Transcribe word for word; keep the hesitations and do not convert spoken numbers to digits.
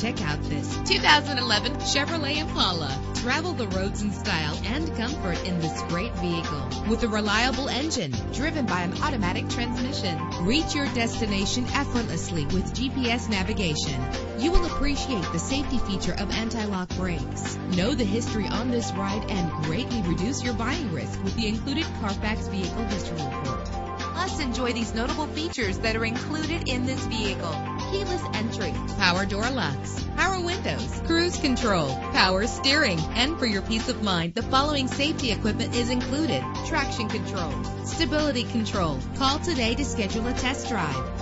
Check out this two thousand eleven Chevrolet Impala. Travel the roads in style and comfort in this great vehicle. With a reliable engine driven by an automatic transmission, reach your destination effortlessly with G P S navigation. You will appreciate the safety feature of anti-lock brakes. Know the history on this ride and greatly reduce your buying risk with the included Carfax Vehicle History Report. Plus, enjoy these notable features that are included in this vehicle: keyless entry, power door locks, power windows, cruise control, power steering. And for your peace of mind, the following safety equipment is included: traction control, stability control. Call today to schedule a test drive.